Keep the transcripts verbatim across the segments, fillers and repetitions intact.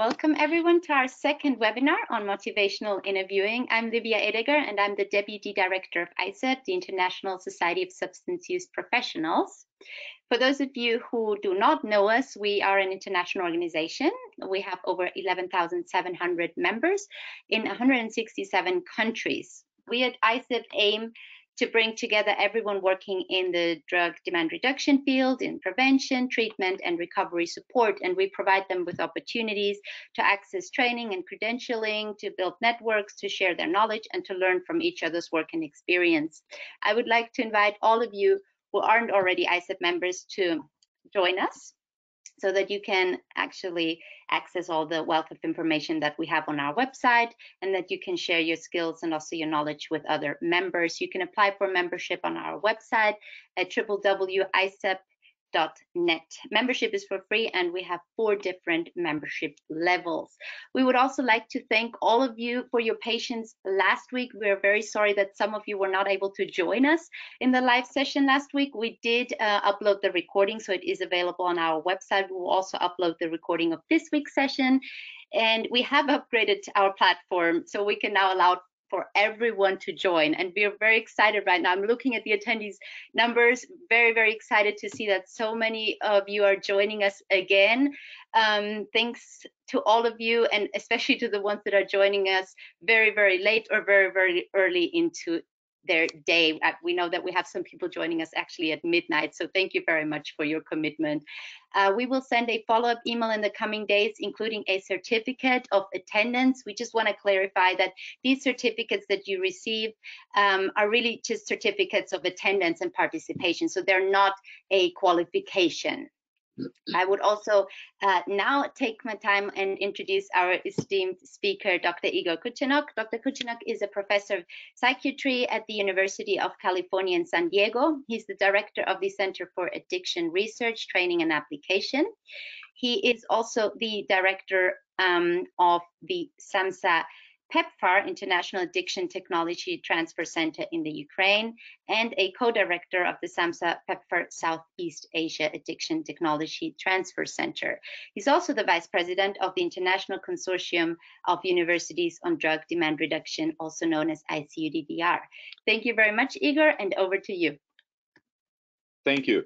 Welcome everyone to our second webinar on motivational interviewing. I'm Livia Ediger and I'm the Deputy Director of I S S U P, the International Society of Substance Use Professionals. For those of you who do not know us, we are an international organization. We have over eleven thousand seven hundred members in one hundred sixty-seven countries. We at I S S U P aim to bring together everyone working in the drug demand reduction field, in prevention, treatment, and recovery support. And we provide them with opportunities to access training and credentialing, to build networks, to share their knowledge, and to learn from each other's work and experience. I would like to invite all of you who aren't already I S S U P members to join us so that you can actually access all the wealth of information that we have on our website and that you can share your skills and also your knowledge with other members. You can apply for membership on our website at w w w dot I S S U P dot net. Membership is for free and we have four different membership levels. We would also like to thank all of you for your patience last week. We are very sorry that some of you were not able to join us in the live session last week. We did uh, upload the recording, so it is available on our website. We will also upload the recording of this week's session, and we have upgraded our platform so we can now allow for everyone to join, and we're very excited right now. I'm looking at the attendees numbers, very, very excited to see that so many of you are joining us again. Um, thanks to all of you, and especially to the ones that are joining us very, very late or very, very early into their day. We know that we have some people joining us actually at midnight, so thank you very much for your commitment. Uh, we will send a follow-up email in the coming days, including a certificate of attendance. We just want to clarify that these certificates that you receive um, are really just certificates of attendance and participation, so they're not a qualification. I would also uh, now take my time and introduce our esteemed speaker, Doctor Igor Koutsenok. Doctor Koutsenok is a professor of psychiatry at the University of California in San Diego. He's the director of the Center for Addiction Research, Training and Application. He is also the director um, of the SAMHSA PEPFAR, International Addiction Technology Transfer Center in the Ukraine, and a co-director of the SAMHSA PEPFAR Southeast Asia Addiction Technology Transfer Center. He's also the vice president of the International Consortium of Universities on Drug Demand Reduction, also known as I C U D D R. Thank you very much, Igor, and over to you. Thank you.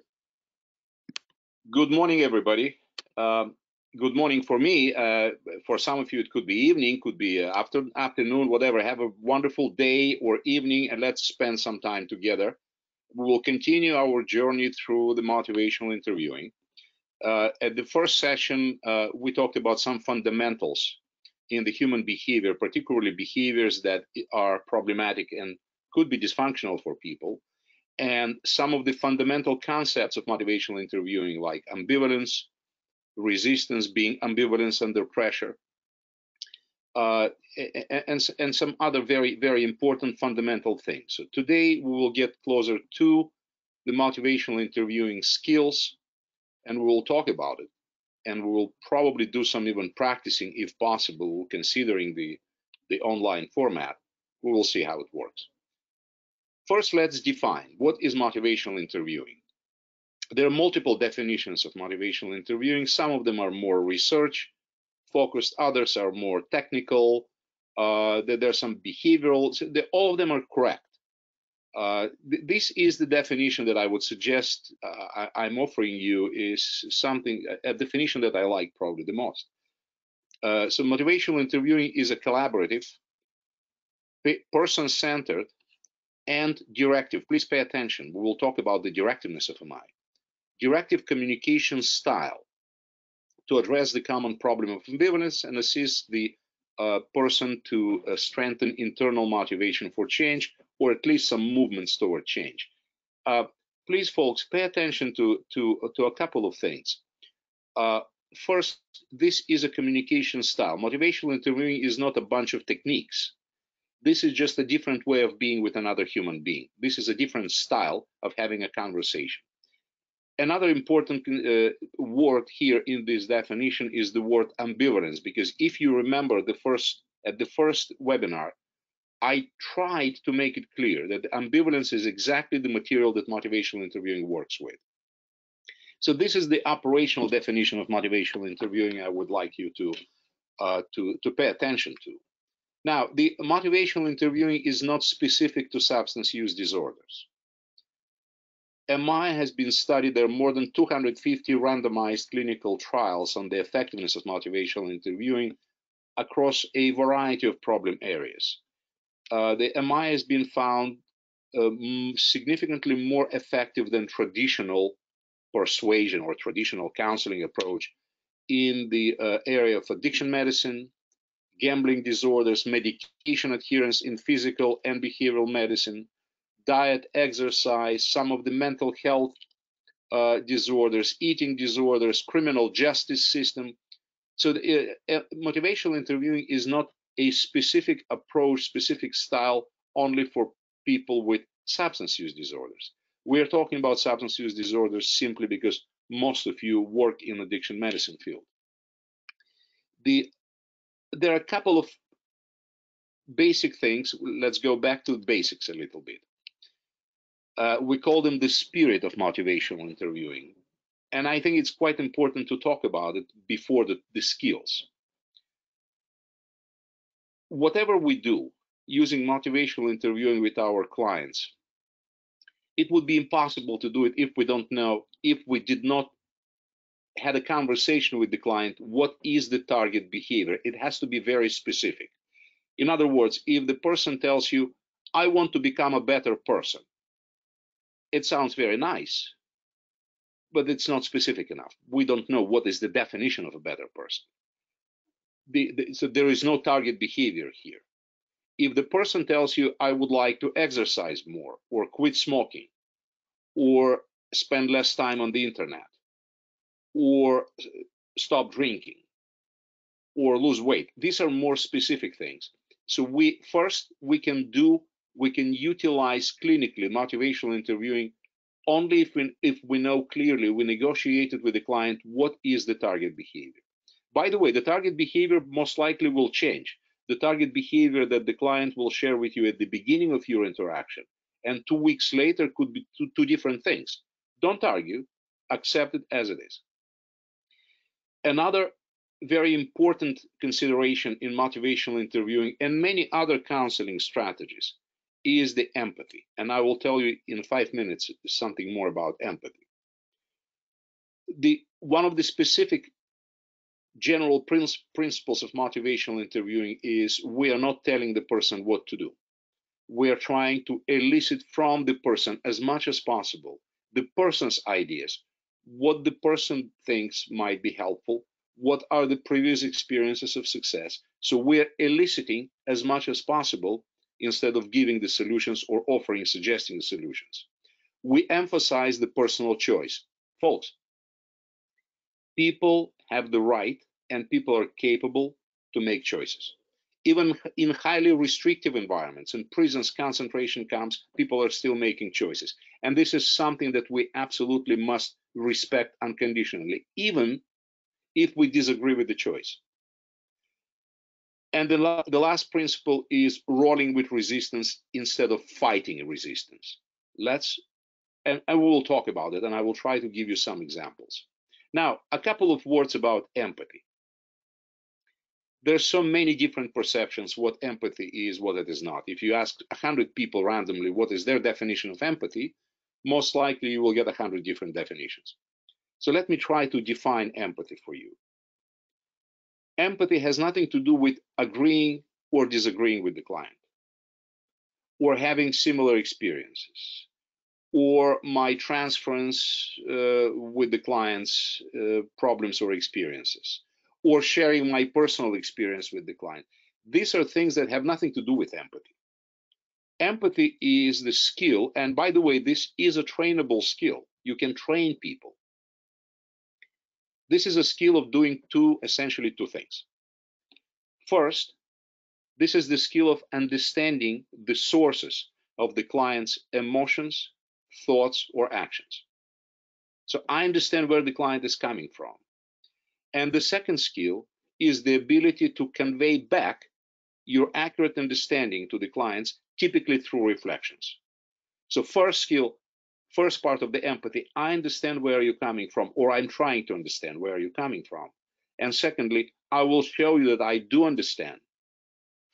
Good morning, everybody. Um, Good morning for me. Uh, for some of you, it could be evening, could be uh, after, afternoon, whatever. Have a wonderful day or evening, and let's spend some time together. We will continue our journey through the motivational interviewing. Uh, at the first session, uh, we talked about some fundamentals in the human behavior, particularly behaviors that are problematic and could be dysfunctional for people, and some of the fundamental concepts of motivational interviewing, like ambivalence, resistance, being ambivalence under pressure, uh, and, and some other very, very important fundamental things. So today we will get closer to the motivational interviewing skills, and we will talk about it. And we will probably do some even practicing if possible, considering the, the online format. We will see how it works. First, let's define what is motivational interviewing. There are multiple definitions of motivational interviewing. Some of them are more research focused, others are more technical, uh, there's some behavioral, so they, all of them are correct. Uh, th this is the definition that I would suggest uh, I I'm offering you is something, a definition that I like probably the most. Uh, so motivational interviewing is a collaborative, person-centered, and directive. Please pay attention. We will talk about the directiveness of M I. Directive communication style to address the common problem of ambivalence and assist the uh, person to uh, strengthen internal motivation for change, or at least some movements toward change. Uh, please, folks, pay attention to, to, to a couple of things. Uh, first, this is a communication style. Motivational interviewing is not a bunch of techniques. This is just a different way of being with another human being. This is a different style of having a conversation. Another important uh, word here in this definition is the word ambivalence, because if you remember the first, at the first webinar, I tried to make it clear that ambivalence is exactly the material that motivational interviewing works with. So this is the operational definition of motivational interviewing I would like you to uh, to, to pay attention to. Now, the motivational interviewing is not specific to substance use disorders. M I has been studied. There are more than two hundred fifty randomized clinical trials on the effectiveness of motivational interviewing across a variety of problem areas. Uh, the M I has been found uh, significantly more effective than traditional persuasion or traditional counseling approach in the uh, area of addiction medicine, gambling disorders, medication adherence in physical and behavioral medicine, diet, exercise, some of the mental health uh, disorders, eating disorders, criminal justice system. So the, uh, motivational interviewing is not a specific approach, specific style only for people with substance use disorders. We're talking about substance use disorders simply because most of you work in addiction medicine field. The, there are a couple of basic things. Let's go back to the basics a little bit. Uh, we call them the spirit of motivational interviewing. And I think it's quite important to talk about it before the, the skills. Whatever we do using motivational interviewing with our clients, it would be impossible to do it if we don't know, if we did not had a conversation with the client, what is the target behavior? It has to be very specific. In other words, if the person tells you, I want to become a better person, it sounds very nice, but it's not specific enough. We don't know what is the definition of a better person. The, the, so there is no target behavior here. If the person tells you, I would like to exercise more or quit smoking or spend less time on the internet or stop drinking or lose weight, these are more specific things. So we first, we can do we can utilize clinically motivational interviewing only if we, if we know clearly, we negotiated with the client, what is the target behavior. By the way, the target behavior most likely will change. The target behavior that the client will share with you at the beginning of your interaction and two weeks later could be two, two different things. Don't argue, accept it as it is. Another very important consideration in motivational interviewing and many other counseling strategies is the empathy, and I will tell you in five minutes something more about empathy. The one of the specific general princi principles of motivational interviewing is we are not telling the person what to do. We are trying to elicit from the person as much as possible the person's ideas, what the person thinks might be helpful, what are the previous experiences of success. So we are eliciting as much as possible instead of giving the solutions or offering, suggesting the solutions. We emphasize the personal choice. Folks, people have the right and people are capable to make choices. Even in highly restrictive environments, in prisons, concentration camps, people are still making choices. And this is something that we absolutely must respect unconditionally, even if we disagree with the choice. And the, la the last principle is rolling with resistance instead of fighting resistance. Let's, and, and we will talk about it, and I will try to give you some examples. Now, a couple of words about empathy. There's so many different perceptions what empathy is, what it is not. If you ask one hundred people randomly what is their definition of empathy, most likely you will get one hundred different definitions. So let me try to define empathy for you. Empathy has nothing to do with agreeing or disagreeing with the client or having similar experiences or my transference uh, with the client's uh, problems or experiences or sharing my personal experience with the client. These are things that have nothing to do with empathy. Empathy is the skill, and by the way, this is a trainable skill. You can train people. This is a skill of doing two, essentially two things. First, this is the skill of understanding the sources of the client's emotions, thoughts, or actions. So I understand where the client is coming from. And the second skill is the ability to convey back your accurate understanding to the clients, typically through reflections. So first skill, first part of the empathy, I understand where you're coming from, or I'm trying to understand where you're coming from. And secondly, I will show you that I do understand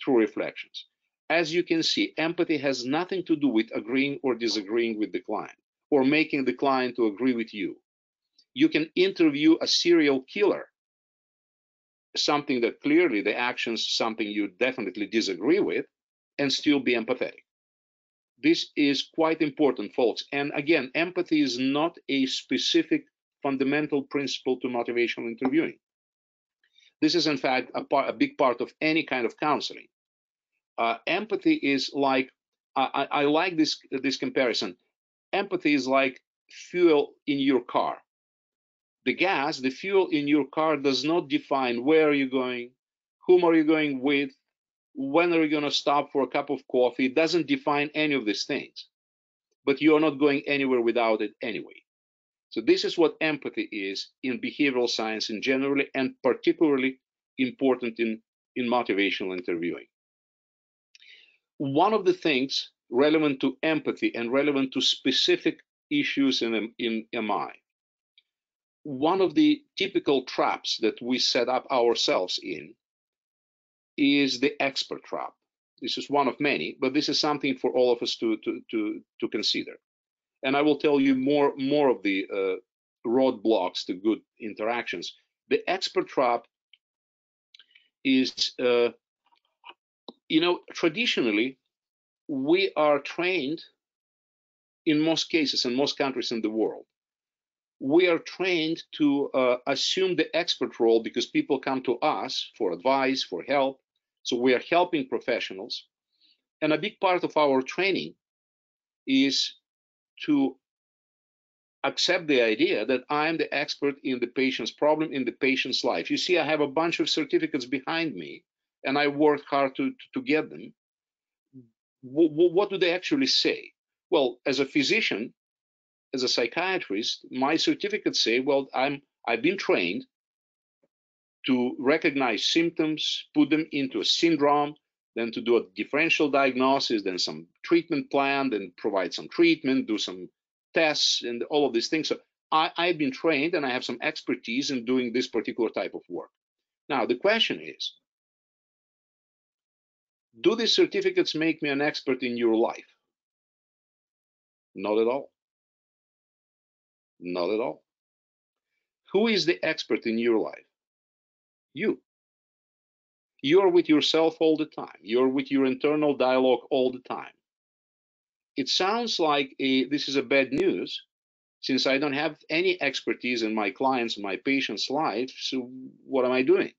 through reflections. As you can see, empathy has nothing to do with agreeing or disagreeing with the client or making the client to agree with you. You can interview a serial killer, something that clearly the actions, something you definitely disagree with, and still be empathetic. This is quite important, folks. And again, empathy is not a specific fundamental principle to motivational interviewing. This is, in fact, a, part, a big part of any kind of counseling. Uh, empathy is like, I, I, I like this, this comparison. Empathy is like fuel in your car. The gas, the fuel in your car does not define where are you going, whom are you going with, when are you going to stop for a cup of coffee. It doesn't define any of these things, but you're not going anywhere without it anyway. So this is what empathy is in behavioral science in general, and particularly important in, in motivational interviewing. One of the things relevant to empathy and relevant to specific issues in, in M I, one of the typical traps that we set up ourselves in is the expert trap. This is one of many, but this is something for all of us to, to, to, to consider. And I will tell you more, more of the uh, roadblocks to good interactions. The expert trap is, uh, you know, traditionally, we are trained, in most cases, in most countries in the world, we are trained to uh, assume the expert role because people come to us for advice, for help. So we are helping professionals. And a big part of our training is to accept the idea that I am the expert in the patient's problem, in the patient's life. You see, I have a bunch of certificates behind me, and I worked hard to, to get them. W- what do they actually say? Well, as a physician, as a psychiatrist, my certificates say, well, I'm, I've been trained to recognize symptoms, put them into a syndrome, then to do a differential diagnosis, then some treatment plan, then provide some treatment, do some tests, and all of these things. So I, I've been trained and I have some expertise in doing this particular type of work. Now, the question is, do these certificates make me an expert in your life? Not at all. Not at all. Who is the expert in your life? You. You're with yourself all the time. You're with your internal dialogue all the time. It sounds like a, this is a bad news, since I don't have any expertise in my clients, my patients' life, so what am I doing?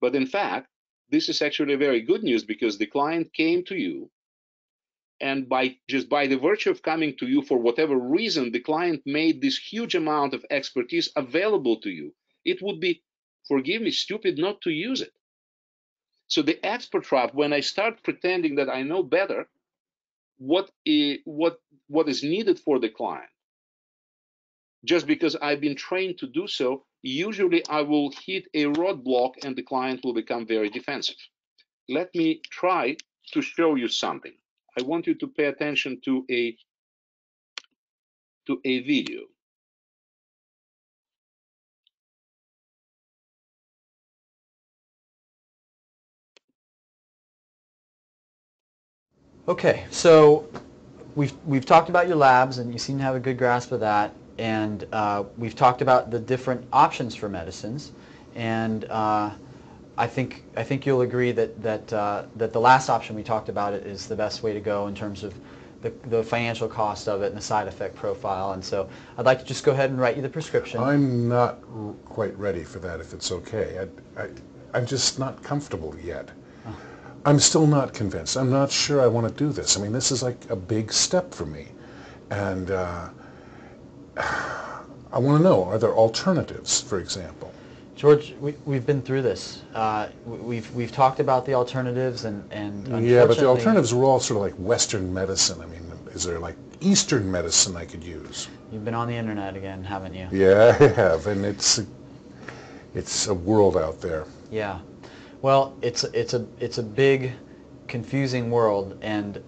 But in fact, this is actually very good news, because the client came to you, and by just by the virtue of coming to you, for whatever reason, the client made this huge amount of expertise available to you. It would be, forgive me, stupid not to use it. So the expert trap, when I start pretending that I know better what is, what, what is needed for the client, just because I've been trained to do so, usually I will hit a roadblock and the client will become very defensive. Let me try to show you something. I want you to pay attention to a, to a video. Okay, so we've, we've talked about your labs, and you seem to have a good grasp of that, and uh, we've talked about the different options for medicines, and uh, I think, I think you'll agree that, that, uh, that the last option we talked about is the best way to go in terms of the, the financial cost of it and the side effect profile, and so I'd like to just go ahead and write you the prescription. I'm not r quite ready for that, if it's okay. I, I, I'm just not comfortable yet. I'm still not convinced. I'm not sure I want to do this. I mean, this is like a big step for me. And uh, I want to know, are there alternatives, for example? George, we, we've been through this. Uh, we've, we've talked about the alternatives, and, and unfortunately... Yeah, but the alternatives were all sort of like Western medicine. I mean, is there like Eastern medicine I could use? You've been on the internet again, haven't you? Yeah, I have. And it's a, it's a world out there. Yeah. Well, it's it's a it's a big, confusing world, and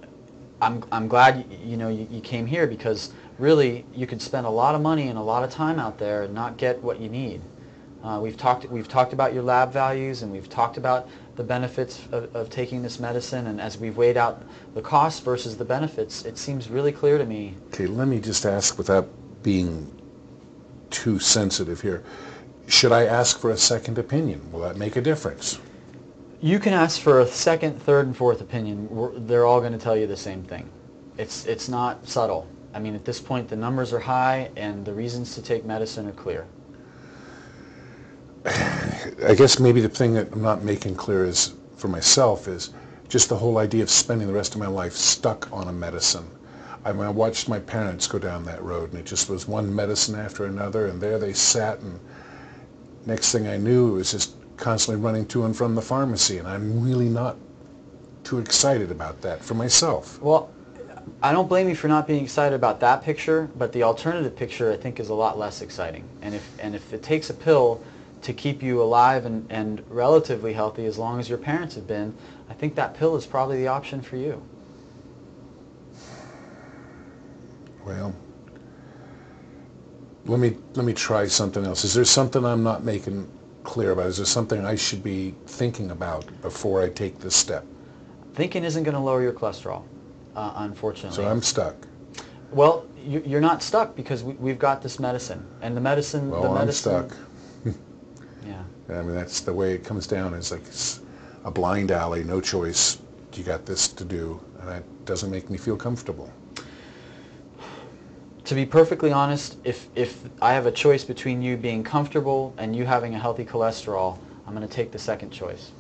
I'm I'm glad you, you know you, you came here, because really you could spend a lot of money and a lot of time out there and not get what you need. Uh, we've talked we've talked about your lab values, and we've talked about the benefits of, of taking this medicine, and as we've weighed out the costs versus the benefits, it seems really clear to me. Okay, let me just ask, without being too sensitive here, should I ask for a second opinion? Will that make a difference? You can ask for a second, third, and fourth opinion. We're, they're all going to tell you the same thing. It's, it's not subtle. I mean, at this point, the numbers are high, and the reasons to take medicine are clear. I guess maybe the thing that I'm not making clear is for myself is just the whole idea of spending the rest of my life stuck on a medicine. I, mean, I watched my parents go down that road, and it just was one medicine after another, and there they sat, and next thing I knew, it was just constantly running to and from the pharmacy, and I'm really not too excited about that for myself. Well, I don't blame you for not being excited about that picture, but the alternative picture, I think, is a lot less exciting. And if, and if it takes a pill to keep you alive and, and relatively healthy as long as your parents have been, I think that pill is probably the option for you. Well, let me, let me try something else. Is there something I'm not making clear about? Is there something I should be thinking about before I take this step? Thinking isn't going to lower your cholesterol, uh, unfortunately. So I'm stuck. Well, you, you're not stuck because we, we've got this medicine. And the medicine... Well, the medicine, I'm stuck. Yeah. I mean, that's the way it comes down. It's like it's a blind alley, no choice. You got this to do, and that doesn't make me feel comfortable. To be perfectly honest, if, if I have a choice between you being comfortable and you having a healthy cholesterol, I'm going to take the second choice.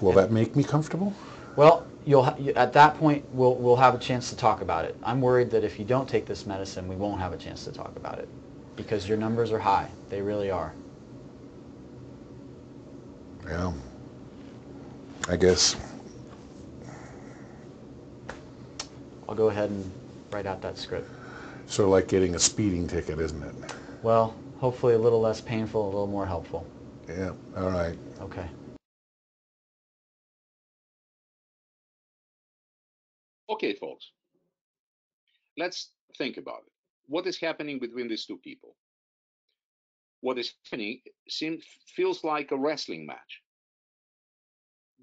Will and, that make me comfortable? Well, you'll, at that point, we'll, we'll have a chance to talk about it. I'm worried that if you don't take this medicine, we won't have a chance to talk about it, because your numbers are high. They really are. Yeah. I guess. I'll go ahead and write out that script. Sort of like getting a speeding ticket, isn't it? Well, hopefully a little less painful, a little more helpful. Yeah, all right. Okay. Okay, folks. Let's think about it. What is happening between these two people? What is happening seems feels like a wrestling match.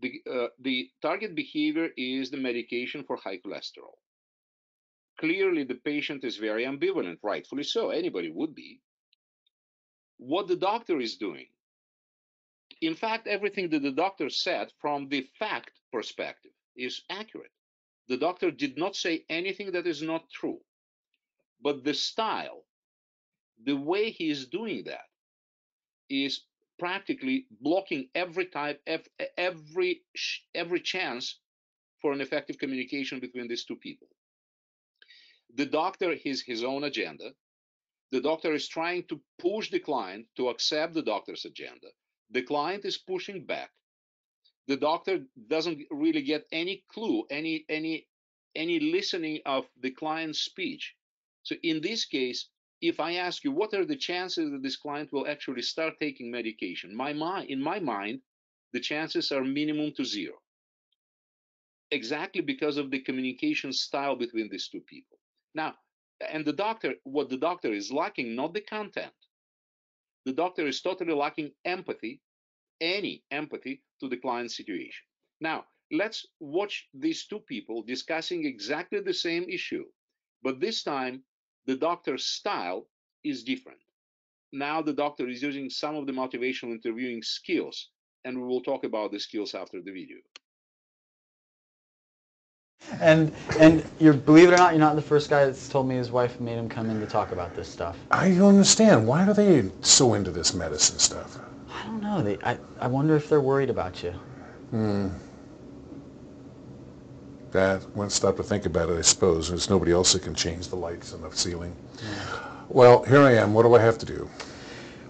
The uh, the target behavior is the medication for high cholesterol. Clearly, the patient is very ambivalent, rightfully so. Anybody would be. What the doctor is doing. In fact, everything that the doctor said from the fact perspective is accurate. The doctor did not say anything that is not true. But the style, the way he is doing that, is practically blocking every type, every every chance for an effective communication between these two people. The doctor has his own agenda. The doctor is trying to push the client to accept the doctor's agenda. The client is pushing back. The doctor doesn't really get any clue, any any any listening of the client's speech. So in this case, if I ask you, what are the chances that this client will actually start taking medication? My mind, in my mind, the chances are minimum to zero. Exactly because of the communication style between these two people. Now, and the doctor, what the doctor is lacking, not the content. The doctor is totally lacking empathy, any empathy to the client's situation. Now, let's watch these two people discussing exactly the same issue. But this time, the doctor's style is different. Now the doctor is using some of the motivational interviewing skills, and we will talk about the skills after the video. And and you're, believe it or not, you're not the first guy that's told me his wife made him come in to talk about this stuff. I don't understand. Why are they so into this medicine stuff? I don't know. They, I, I wonder if they're worried about you. Hmm. That one stop to think about it, I suppose. There's nobody else that can change the lights on the ceiling. Mm. Well, here I am. What do I have to do?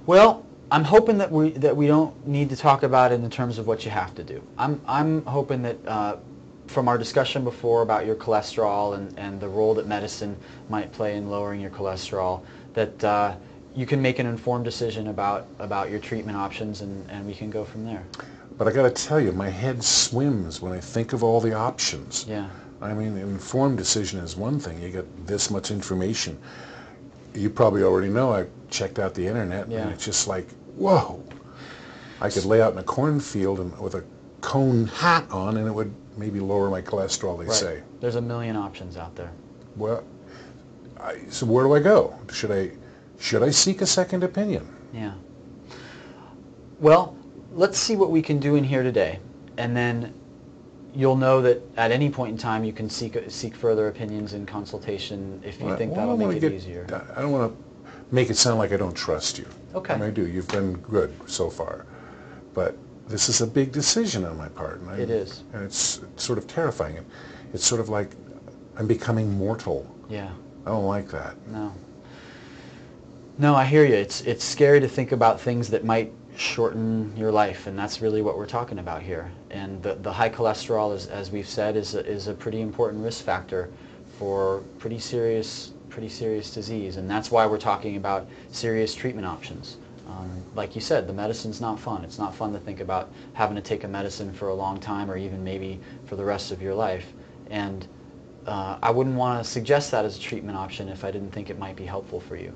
Well, I'm hoping that we that we don't need to talk about it in terms of what you have to do. I'm I'm hoping that uh, from our discussion before about your cholesterol and and the role that medicine might play in lowering your cholesterol, that uh, you can make an informed decision about about your treatment options, and and we can go from there. But I got to tell you, my head swims when I think of all the options. Yeah. I mean, an informed decision is one thing. You get this much information. you probably already know, I checked out the internet, yeah. and it's just like, whoa. I could lay out in a cornfield and with a cone hat on, and it would maybe lower my cholesterol, they right. say. There's a million options out there. Well, I, so where do I go? Should I, should I seek a second opinion? Yeah. Well, let's see what we can do in here today, and then you'll know that at any point in time you can seek seek further opinions and consultation if you well, think well, that'll make it get, easier. I don't want to make it sound like I don't trust you. Okay. And I do. You've been good so far, but this is a big decision on my part. And I, it is. And it's, it's sort of terrifying. It's sort of like I'm becoming mortal. Yeah. I don't like that. No. No, I hear you. It's it's scary to think about things that might shorten your life, and that's really what we're talking about here. And the, the high cholesterol, is, as we've said, is a, is a pretty important risk factor for pretty serious, pretty serious disease, and that's why we're talking about serious treatment options. Um, like you said, the medicine's not fun. It's not fun to think about having to take a medicine for a long time or even maybe for the rest of your life. And uh, I wouldn't want to suggest that as a treatment option if I didn't think it might be helpful for you.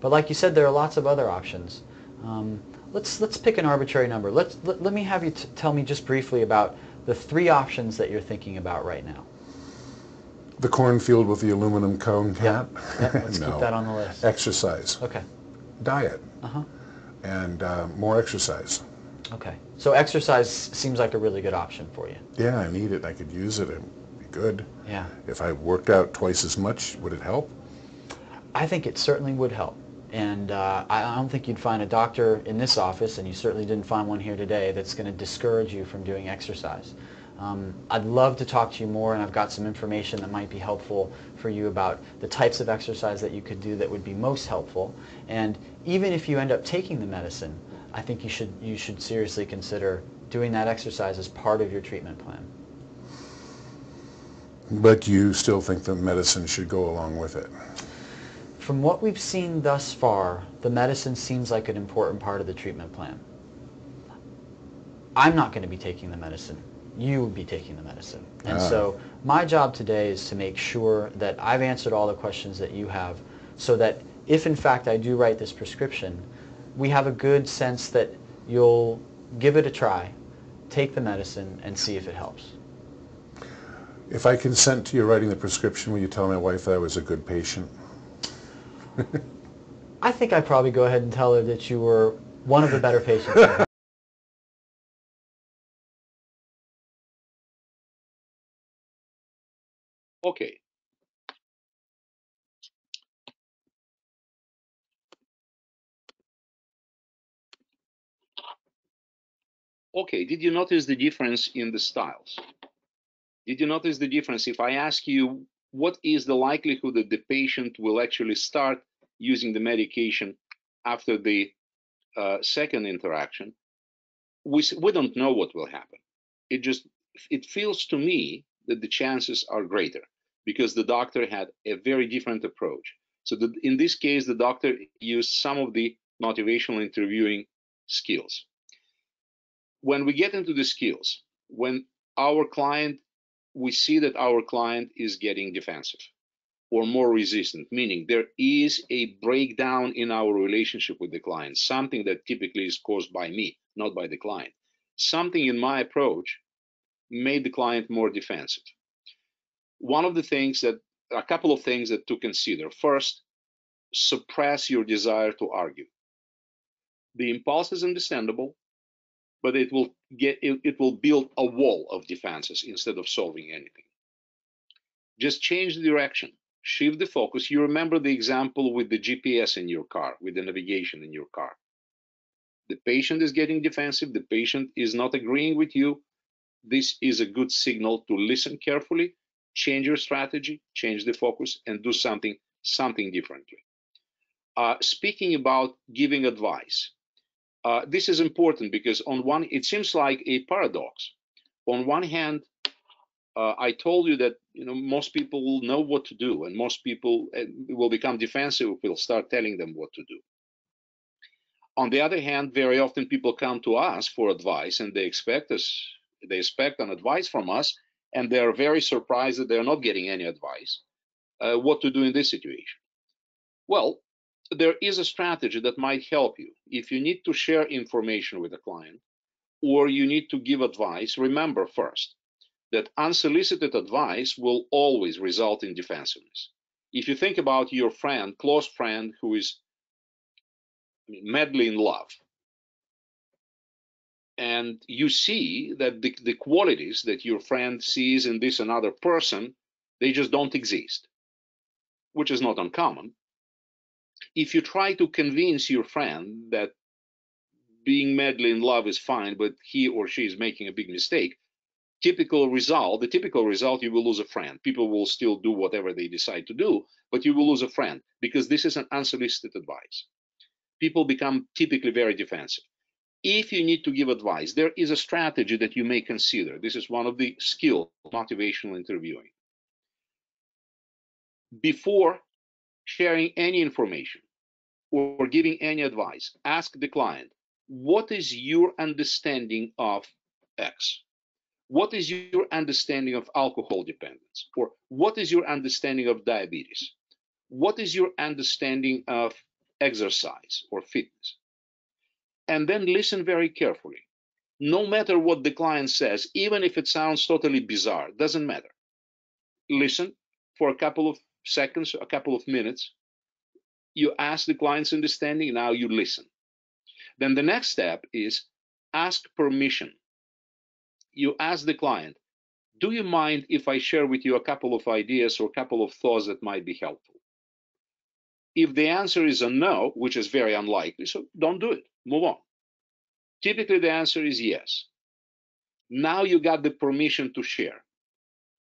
But like you said, there are lots of other options. Um, Let's, let's pick an arbitrary number. Let's, let, let me have you t tell me just briefly about the three options that you're thinking about right now. The cornfield with the aluminum cone cap. Yep. Yep. Let's no. keep that on the list. Exercise. Okay. Diet. Uh-huh. And uh, more exercise. Okay. So exercise seems like a really good option for you. Yeah, I need it. I could use it. It would be good. Yeah. If I worked out twice as much, would it help? I think it certainly would help. And uh, I don't think you'd find a doctor in this office, and you certainly didn't find one here today, that's going to discourage you from doing exercise. Um, I'd love to talk to you more, and I've got some information that might be helpful for you about the types of exercise that you could do that would be most helpful. And even if you end up taking the medicine, I think you should, you should seriously consider doing that exercise as part of your treatment plan. But you still think the medicine should go along with it? From what we've seen thus far, the medicine seems like an important part of the treatment plan. I'm not going to be taking the medicine. You would be taking the medicine. And ah. so my job today is to make sure that I've answered all the questions that you have, so that if in fact I do write this prescription, we have a good sense that you'll give it a try, take the medicine, and see if it helps. If I consent to you writing the prescription, will you tell my wife that I was a good patient? I think I'd probably go ahead and tell her that you were one of the better patients. Okay. Okay, did you notice the difference in the styles? Did you notice the difference? If I ask you, what is the likelihood that the patient will actually start using the medication after the uh, second interaction? We, we don't know what will happen. It just, it feels to me that the chances are greater because the doctor had a very different approach. So the, in this case, the doctor used some of the motivational interviewing skills. When we get into the skills, when our client we see that our client is getting defensive or more resistant, meaning there is a breakdown in our relationship with the client, something that typically is caused by me, not by the client. Something in my approach made the client more defensive. One of the things that, a couple of things that to consider. First, suppress your desire to argue. The impulse is understandable, but it will get it, it will build a wall of defenses instead of solving anything. Just change the direction, shift the focus. You remember the example with the G P S in your car, with the navigation in your car. The patient is getting defensive, the patient is not agreeing with you. This is a good signal to listen carefully, change your strategy, change the focus, and do something, something differently. Uh, speaking about giving advice, Uh, this is important because on one, it seems like a paradox. On one hand, uh, I told you that you know most people will know what to do, and most people uh, will become defensive if we'll start telling them what to do. On the other hand, very often people come to us for advice, and they expect us, they expect an advice from us, and they are very surprised that they are not getting any advice. Uh, what to do in this situation? Well, there is a strategy that might help you. If you need to share information with a client or you need to give advice, remember first that unsolicited advice will always result in defensiveness. If you think about your friend, close friend, who is madly in love, and you see that the, the qualities that your friend sees in this another person, they just don't exist, which is not uncommon. If you try to convince your friend that being madly in love is fine, but he or she is making a big mistake, typical result, the typical result, you will lose a friend. People will still do whatever they decide to do, but you will lose a friend because this is an unsolicited advice. People become typically very defensive. If you need to give advice, there is a strategy that you may consider. This is one of the skills of motivational interviewing. Before sharing any information or giving any advice, ask the client, what is your understanding of X? What is your understanding of alcohol dependence? Or what is your understanding of diabetes? What is your understanding of exercise or fitness? And then listen very carefully. No matter what the client says, even if it sounds totally bizarre, doesn't matter. Listen for a couple of seconds, a couple of minutes. You ask the client's understanding, now you listen. Then the next step is ask permission. You ask the client, do you mind if I share with you a couple of ideas or a couple of thoughts that might be helpful? If the answer is a no, which is very unlikely, so don't do it, move on. Typically the answer is yes. Now you got the permission to share.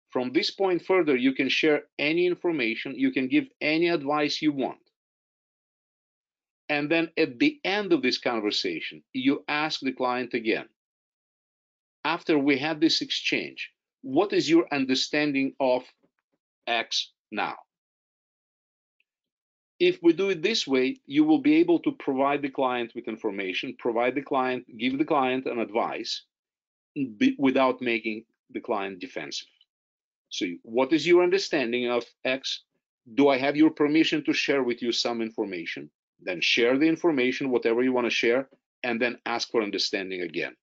From this point further, you can share any information, you can give any advice you want. And then at the end of this conversation, you ask the client again, after we had this exchange, what is your understanding of X now? If we do it this way, you will be able to provide the client with information, provide the client, give the client an advice without making the client defensive. So what is your understanding of X? Do I have your permission to share with you some information? Then share the information, whatever you want to share, and then ask for understanding again.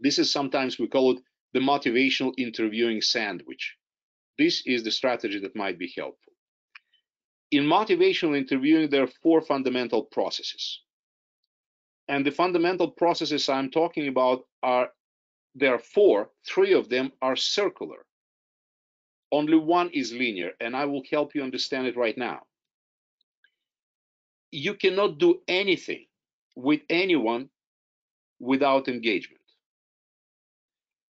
This is sometimes we call it the motivational interviewing sandwich. This is the strategy that might be helpful. In motivational interviewing, there are four fundamental processes. And the fundamental processes I'm talking about are, there are four, three of them are circular. Only one is linear, and I will help you understand it right now. You cannot do anything with anyone without engagement.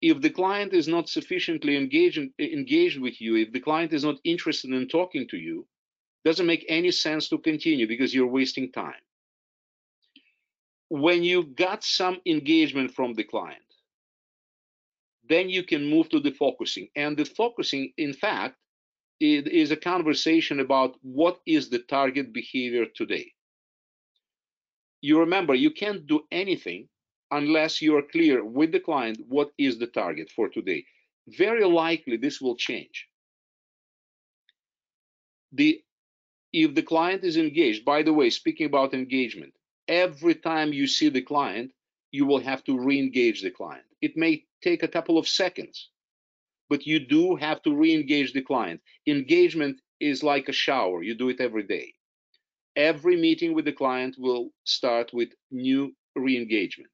If the client is not sufficiently engaged, engaged with you, if the client is not interested in talking to you, doesn't make any sense to continue because you're wasting time. When you got some engagement from the client, then you can move to the focusing. And the focusing, in fact, it is a conversation about what is the target behavior today. You remember, you can't do anything unless you are clear with the client what is the target for today. Very likely this will change. The If the client is engaged, by the way, speaking about engagement, every time you see the client, you will have to re-engage the client. It may take a couple of seconds, but you do have to re-engage the client. Engagement is like a shower. You do it every day. Every meeting with the client will start with new re-engagement.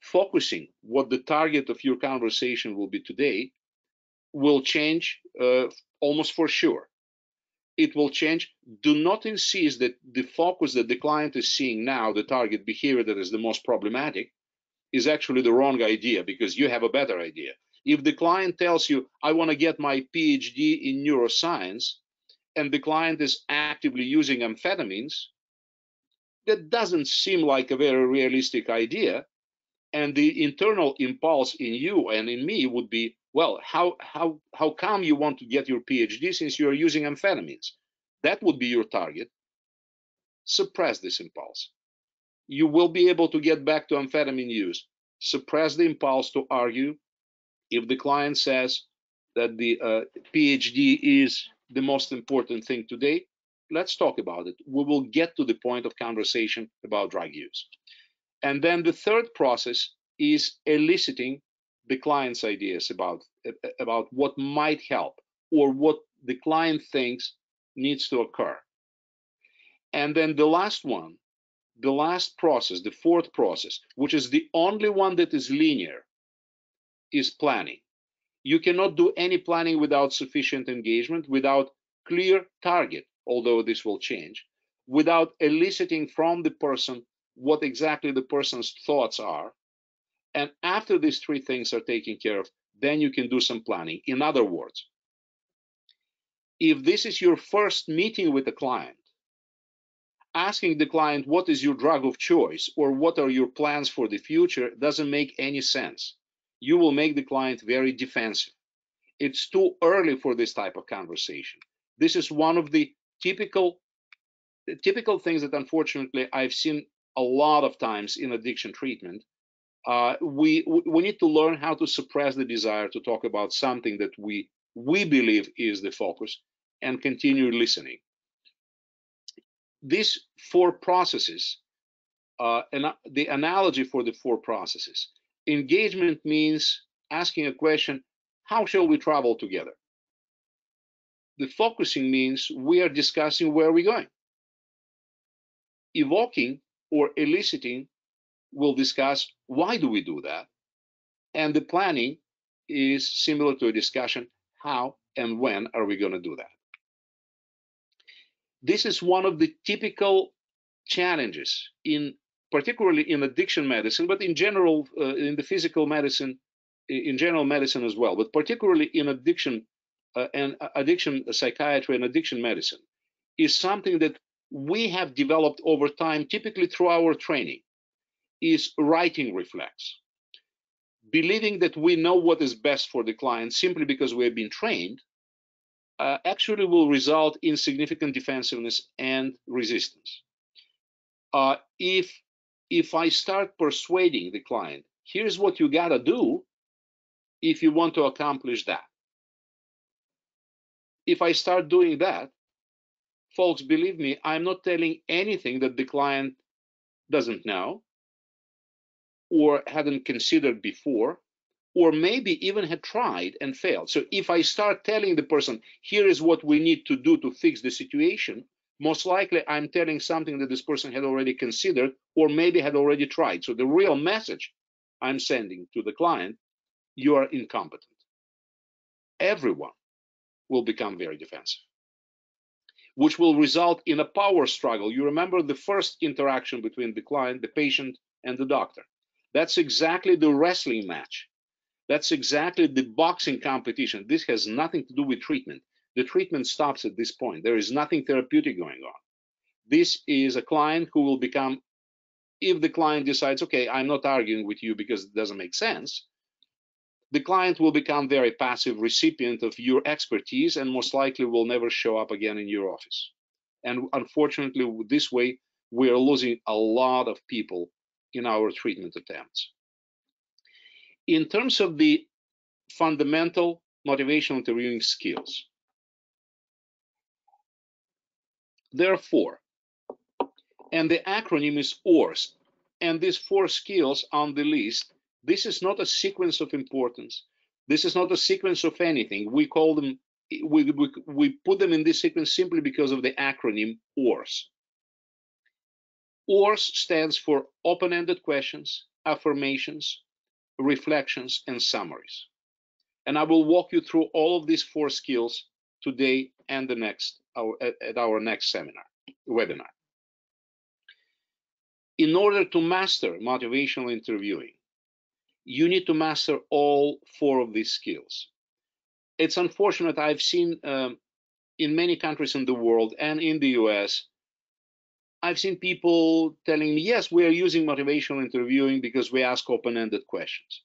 Focusing what the target of your conversation will be today will change uh, almost for sure. It will change. Do not insist that the focus that the client is seeing now, the target behavior that is the most problematic, is actually the wrong idea because you have a better idea. If the client tells you, I want to get my PhD in neuroscience, and the client is actively using amphetamines, that doesn't seem like a very realistic idea. And the internal impulse in you and in me would be, well, how, how, how come you want to get your PhD since you're using amphetamines? That would be your target. Suppress this impulse. You will be able to get back to amphetamine use. Suppress the impulse to argue. If the client says that the uh, PhD is the most important thing today, let's talk about it. We will get to the point of conversation about drug use. And then the third process is eliciting the client's ideas about, about what might help or what the client thinks needs to occur. And then the last one, the last process, the fourth process, which is the only one that is linear, is planning. You cannot do any planning without sufficient engagement, without clear target, although this will change, without eliciting from the person what exactly the person's thoughts are. And after these three things are taken care of, then you can do some planning. In other words, if this is your first meeting with a client, asking the client what is your drug of choice or what are your plans for the future doesn't make any sense. You will make the client very defensive. It's too early for this type of conversation. This is one of the typical, the typical things that unfortunately I've seen a lot of times in addiction treatment. Uh, we, we need to learn how to suppress the desire to talk about something that we, we believe is the focus and continue listening. These four processes, uh, and the analogy for the four processes, engagement means asking a question, how shall we travel together? The focusing means we are discussing where we're going. Evoking or eliciting will discuss why do we do that? And the planning is similar to a discussion, how and when are we going to do that? This is one of the typical challenges in particularly in addiction medicine, but in general, uh, in the physical medicine, in general medicine as well, but particularly in addiction uh, and addiction psychiatry and addiction medicine, is something that we have developed over time, typically through our training, is writing reflex. Believing that we know what is best for the client simply because we have been trained uh, actually will result in significant defensiveness and resistance. Uh, if If I start persuading the client, here's what you gotta do if you want to accomplish that. If I start doing that, folks, believe me, I'm not telling anything that the client doesn't know or hadn't considered before, or maybe even had tried and failed. So if I start telling the person, here is what we need to do to fix the situation, most likely I'm telling something that this person had already considered or maybe had already tried. So the real message I'm sending to the client, you are incompetent. Everyone will become very defensive, which will result in a power struggle. You remember the first interaction between the client, the patient, and the doctor. That's exactly the wrestling match. That's exactly the boxing competition. This has nothing to do with treatment. The treatment stops at this point. There is nothing therapeutic going on. This is a client who will become, if the client decides, okay, I'm not arguing with you because it doesn't make sense, the client will become very passive recipient of your expertise and most likely will never show up again in your office. And unfortunately, this way, we are losing a lot of people in our treatment attempts. In terms of the fundamental motivational interviewing skills, therefore, and the acronym is O A R S, and these four skills on the list, this is not a sequence of importance. This is not a sequence of anything. We call them, we, we, we put them in this sequence simply because of the acronym O A R S. O A R S stands for open-ended questions, affirmations, reflections, and summaries. And I will walk you through all of these four skills today and the next Our, at our next seminar, webinar. In order to master motivational interviewing, you need to master all four of these skills. It's unfortunate, I've seen um, in many countries in the world and in the U S, I've seen people telling me, yes, we are using motivational interviewing because we ask open-ended questions.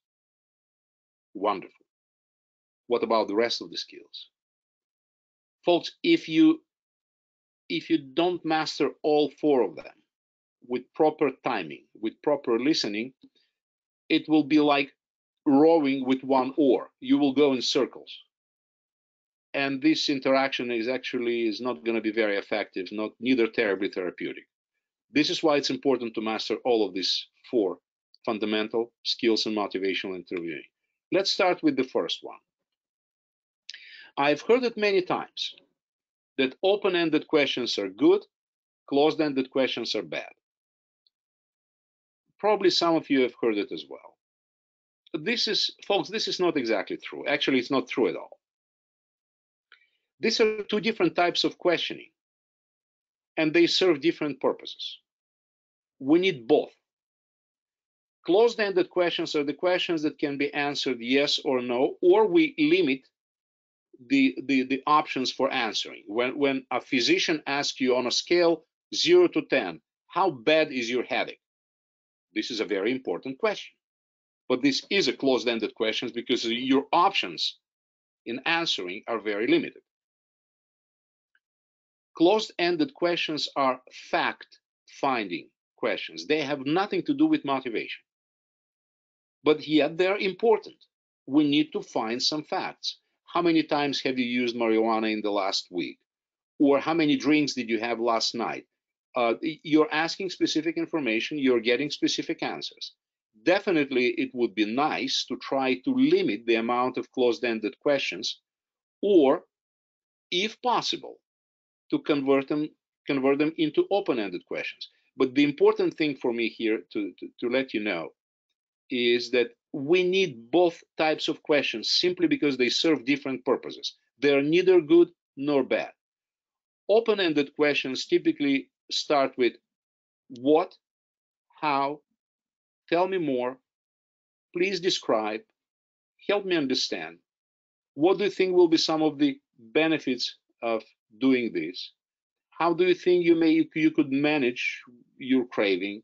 Wonderful. What about the rest of the skills? Folks, if you, if you don't master all four of them with proper timing, with proper listening, it will be like rowing with one oar. You will go in circles. and this interaction is actually is not going to be very effective, not neither terribly therapeutic. This is why it's important to master all of these four fundamental skills in motivational interviewing. Let's start with the first one. I've heard it many times that open-ended questions are good, closed-ended questions are bad. Probably some of you have heard it as well. This is, folks, this is not exactly true. Actually, it's not true at all. These are two different types of questioning, and they serve different purposes. We need both. Closed-ended questions are the questions that can be answered yes or no, or we limit the, the, the options for answering. When, when a physician asks you on a scale zero to ten, how bad is your headache? This is a very important question. But this is a closed-ended question because your options in answering are very limited. Closed-ended questions are fact-finding questions. They have nothing to do with motivation, but yet they're important. We need to find some facts. How many times have you used marijuana in the last week? Or how many drinks did you have last night? Uh, you're asking specific information, you're getting specific answers. Definitely, it would be nice to try to limit the amount of closed-ended questions, or, if possible, to convert them, convert them into open-ended questions. But the important thing for me here to, to, to let you know is that we need both types of questions simply because they serve different purposes. They are neither good nor bad. Open-ended questions typically start with what, how, tell me more, please describe, help me understand. What do you think will be some of the benefits of doing this? How do you think you may you could manage your craving?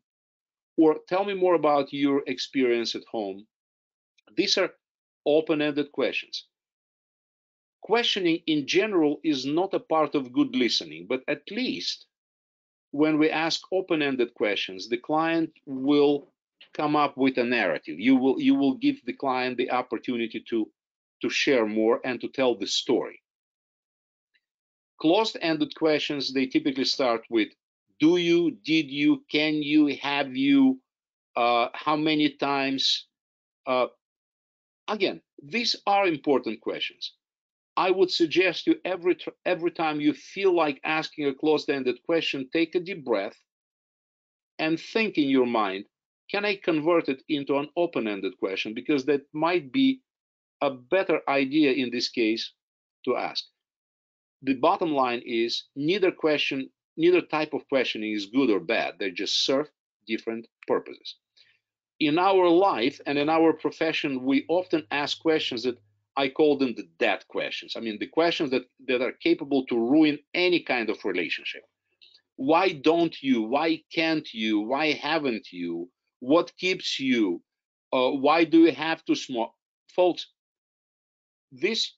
Or tell me more about your experience at home. These are open-ended questions. Questioning in general is not a part of good listening, but at least when we ask open-ended questions, the client will come up with a narrative. You will you will give the client the opportunity to to share more and to tell the story. Closed-ended questions, they typically start with do you, did you, can you, have you, uh, how many times? Uh, again, these are important questions. I would suggest you every, every time you feel like asking a closed-ended question, take a deep breath and think in your mind, can I convert it into an open-ended question? Because that might be a better idea in this case to ask. The bottom line is neither question, neither type of questioning is good or bad. They just serve different purposes. In our life and in our profession, we often ask questions that I call them the death questions. I mean, the questions that, that are capable to ruin any kind of relationship. Why don't you? Why can't you? Why haven't you? What keeps you? Uh, why do you have to smoke? Folks, this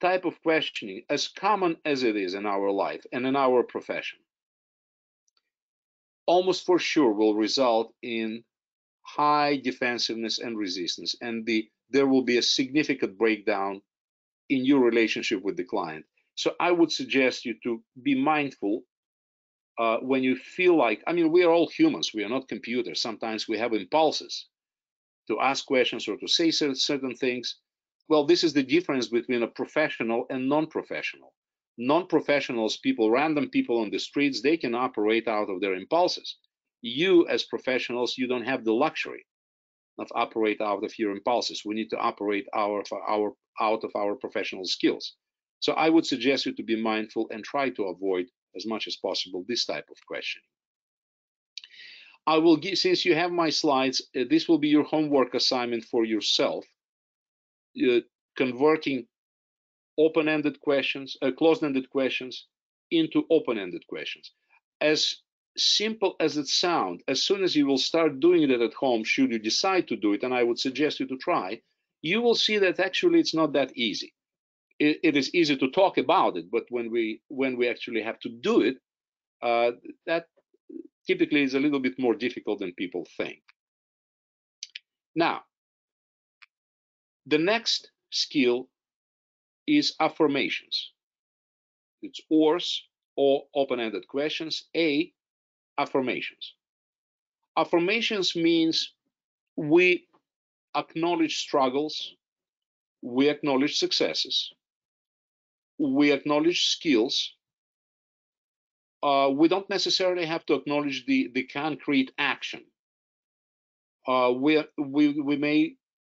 type of questioning, as common as it is in our life and in our profession, almost for sure will result in high defensiveness and resistance, and the there will be a significant breakdown in your relationship with the client. So I would suggest you to be mindful uh, when you feel like, I mean, we are all humans, we are not computers. Sometimes we have impulses to ask questions or to say certain things. Well, this is the difference between a professional and non-professional. Non-professionals, people, random people on the streets, they can operate out of their impulses. You, as professionals, you don't have the luxury of operate out of your impulses. We need to operate our, our, out of our professional skills. So I would suggest you to be mindful and try to avoid as much as possible this type of question. I will give, since you have my slides, uh, this will be your homework assignment for yourself. Uh, converting open-ended questions, uh, closed-ended questions into open-ended questions. As simple as it sounds, as soon as you will start doing that at home, should you decide to do it, and I would suggest you to try, you will see that actually it's not that easy. It, it is easy to talk about it, but when we when we actually have to do it, uh, that typically is a little bit more difficult than people think. Now, the next skill is affirmations. It's O A R S, or open-ended questions. A, affirmations. Affirmations means we acknowledge struggles, we acknowledge successes, we acknowledge skills. Uh, we don't necessarily have to acknowledge the, the concrete action. Uh, we, we, we may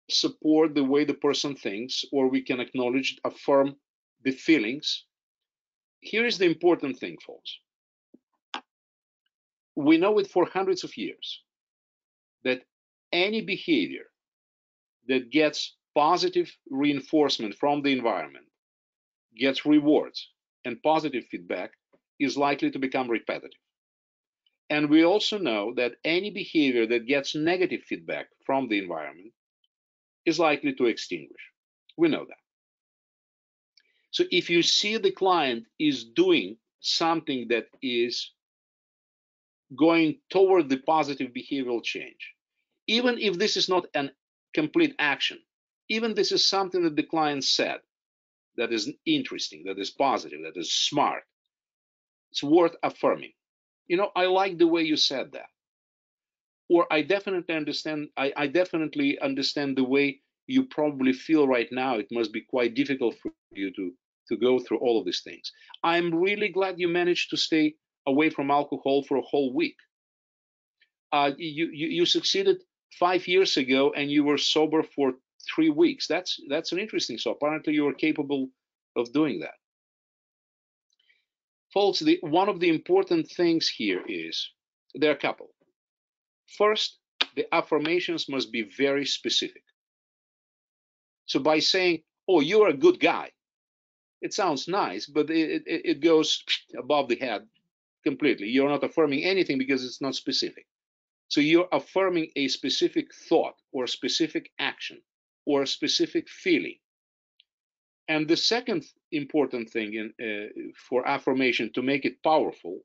support the way the person thinks, or we can acknowledge, affirm the feelings. Here is the important thing, folks. We know it for hundreds of years that any behavior that gets positive reinforcement from the environment, gets rewards and positive feedback, is likely to become repetitive. And we also know that any behavior that gets negative feedback from the environment is likely to extinguish. We know that. So if you see the client is doing something that is going toward the positive behavioral change, even if this is not an complete action, even this is something that the client said that is interesting, that is positive, that is smart, it's worth affirming. You know, I like the way you said that. Or I definitely understand, I, I definitely understand the way you probably feel right now. It must be quite difficult for you to, to go through all of these things. I'm really glad you managed to stay away from alcohol for a whole week. Uh, you, you, you succeeded five years ago and you were sober for three weeks. That's, that's an interesting. So apparently you were capable of doing that. Folks, the, one of the important things here is, there are a couple. First, the affirmations must be very specific. So by saying, oh, you're a good guy, it sounds nice, but it, it, it goes above the head completely. You're not affirming anything because it's not specific. So you're affirming a specific thought or a specific action or a specific feeling. And the second important thing in, uh, for affirmation to make it powerful,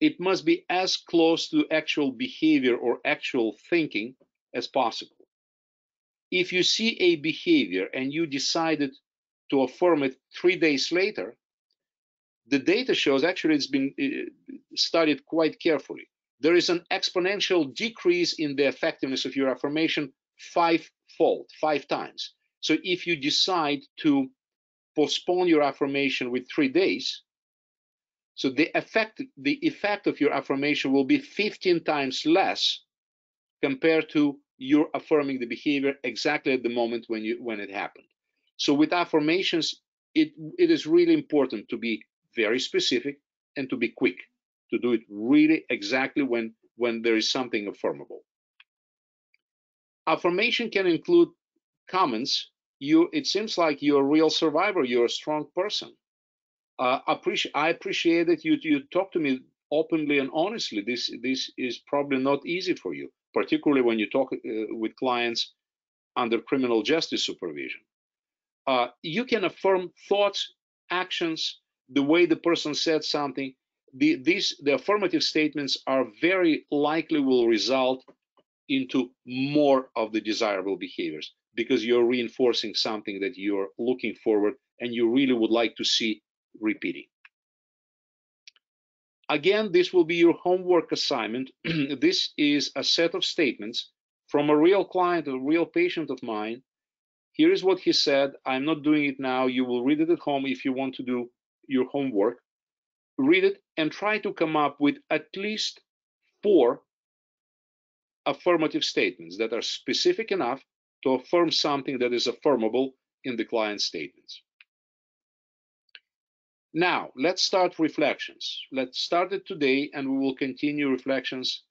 it must be as close to actual behavior or actual thinking as possible. If you see a behavior and you decided to affirm it three days later, the data shows actually it's been studied quite carefully. There is an exponential decrease in the effectiveness of your affirmation fivefold, five times. So if you decide to postpone your affirmation with three days, so the effect, the effect of your affirmation will be fifteen times less compared to you're affirming the behavior exactly at the moment when you when it happened. So with affirmations, it it is really important to be very specific and to be quick, to do it really exactly when when there is something affirmable. Affirmation can include comments. You it seems like you're a real survivor, you're a strong person. Uh, appreci I appreciate that you you talk to me openly and honestly. This this is probably not easy for you, particularly when you talk uh, with clients under criminal justice supervision. Uh, you can affirm thoughts, actions, the way the person said something. The, these, the affirmative statements are very likely will result into more of the desirable behaviors because you're reinforcing something that you're looking forward and you really would like to see repeating. Again, this will be your homework assignment. This is a set of statements from a real client, a real patient of mine. Here is what he said. I'm not doing it now. You will read it at home if you want to do your homework. Read it and try to come up with at least four affirmative statements that are specific enough to affirm something that is affirmable in the client's statements. Now, let's start reflections. Let's start it today, and we will continue reflections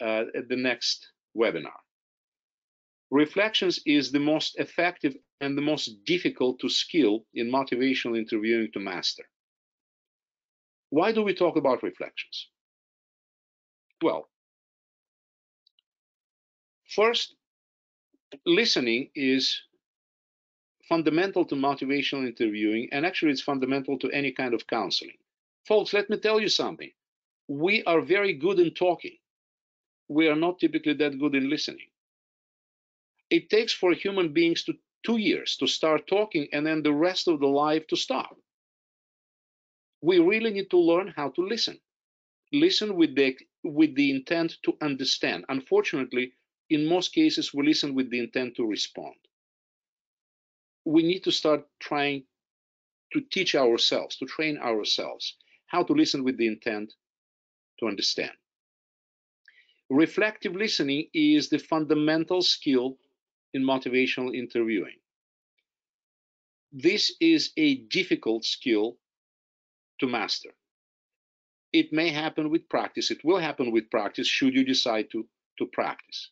uh, at the next webinar. Reflections is the most effective and the most difficult to skill in motivational interviewing to master. Why do we talk about reflections? Well, first, listening is fundamental to motivational interviewing, and actually it's fundamental to any kind of counseling. Folks, let me tell you something. We are very good in talking. We are not typically that good in listening. It takes for human beings to two years to start talking and then the rest of the life to stop. We really need to learn how to listen. Listen with the, with the intent to understand. Unfortunately, in most cases, we listen with the intent to respond. We need to start trying to teach ourselves, to train ourselves, how to listen with the intent to understand. Reflective listening is the fundamental skill in motivational interviewing. This is a difficult skill to master. It may happen with practice. It will happen with practice should you decide to, to practice.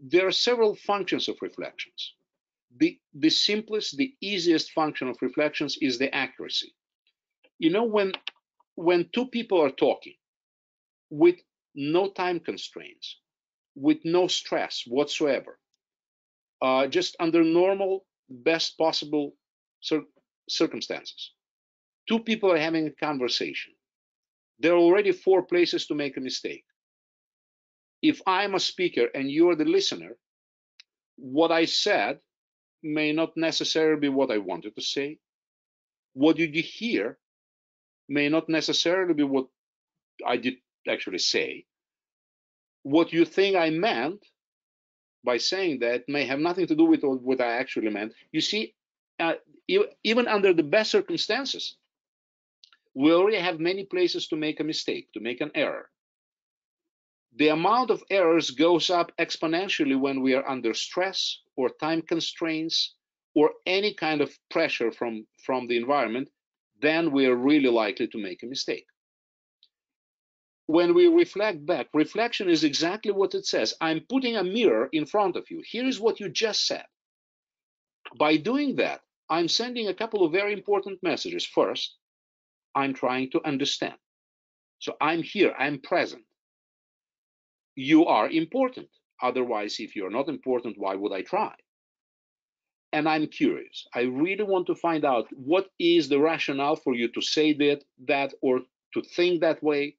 There are several functions of reflections. The, the simplest, the easiest function of reflections is the accuracy. You know, when, when two people are talking with no time constraints, with no stress whatsoever, uh, just under normal, best possible cir circumstances, two people are having a conversation. There are already four places to make a mistake. If I'm a speaker and you are the listener, what I said may not necessarily be what I wanted to say. What did you hear may not necessarily be what I did actually say. What you think I meant by saying that may have nothing to do with what I actually meant. You see, uh, even under the best circumstances, we already have many places to make a mistake, to make an error. The amount of errors goes up exponentially when we are under stress or time constraints or any kind of pressure from, from the environment, then we are really likely to make a mistake. When we reflect back, reflection is exactly what it says. I'm putting a mirror in front of you. Here is what you just said. By doing that, I'm sending a couple of very important messages. First, I'm trying to understand. So I'm here, I'm present. You are important. Otherwise, if you're not important, why would I try? And I'm curious. I really want to find out what is the rationale for you to say that, that or to think that way.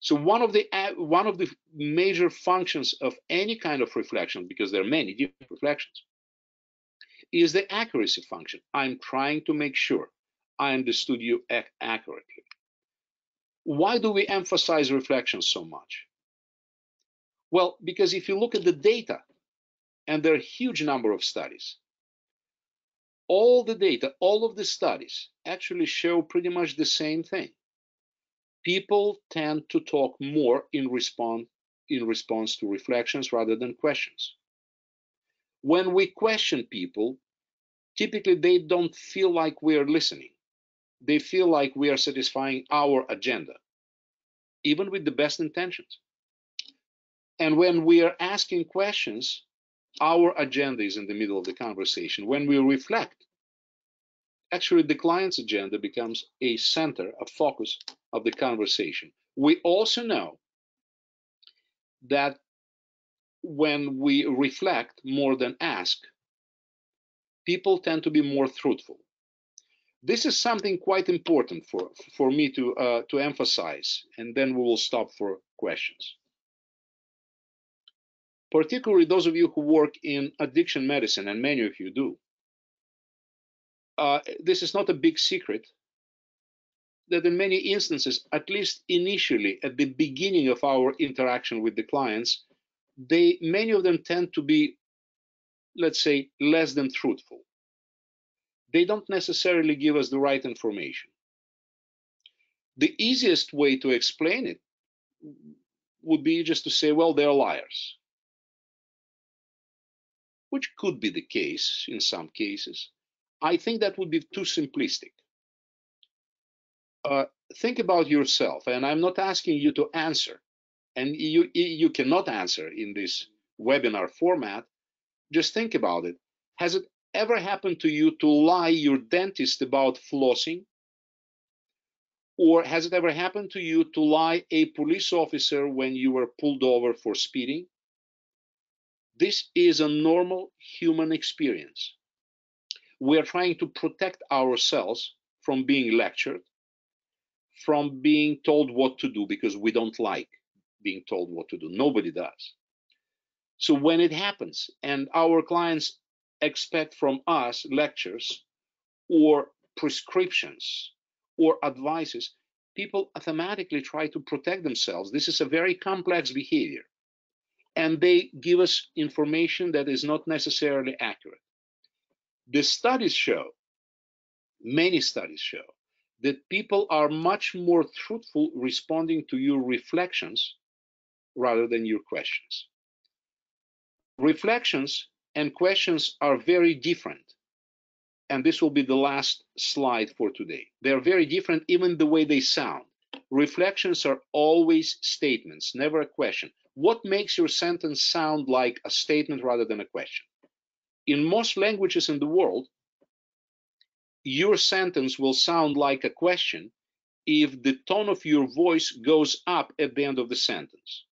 So one of the one of the major functions of any kind of reflection, because there are many different reflections, is the accuracy function. I'm trying to make sure I understood you accurately. Why do we emphasize reflection so much? Well, because if you look at the data, and there are a huge number of studies, all the data, all of the studies actually show pretty much the same thing. People tend to talk more in response, in response to reflections rather than questions. When we question people, typically they don't feel like we are listening. They feel like we are satisfying our agenda, even with the best intentions. And when we are asking questions, our agenda is in the middle of the conversation. When we reflect, actually the client's agenda becomes a center, a focus of the conversation. We also know that when we reflect more than ask, people tend to be more truthful. This is something quite important for, for me to, uh, to emphasize, and then we will stop for questions. Particularly those of you who work in addiction medicine, and many of you do, uh, this is not a big secret that in many instances, at least initially, at the beginning of our interaction with the clients, they, many of them tend to be, let's say, less than truthful. They don't necessarily give us the right information. The easiest way to explain it would be just to say, well, they're liars, which could be the case in some cases. I think that would be too simplistic. Uh, think about yourself, and I'm not asking you to answer, and you, you cannot answer in this webinar format. Just think about it. Has it ever happened to you to lie your dentist about flossing? Or has it ever happened to you to lie a police officer when you were pulled over for speeding? This is a normal human experience. We are trying to protect ourselves from being lectured, from being told what to do, because we don't like being told what to do. Nobody does. So when it happens and our clients expect from us lectures or prescriptions or advices. People automatically try to protect themselves. This is a very complex behavior. And they give us information that is not necessarily accurate. The studies show, many studies show, that people are much more truthful responding to your reflections rather than your questions. Reflections and questions are very different. And this will be the last slide for today. They're very different, even the way they sound. Reflections are always statements, never a question. What makes your sentence sound like a statement rather than a question? In most languages in the world, your sentence will sound like a question if the tone of your voice goes up at the end of the sentence.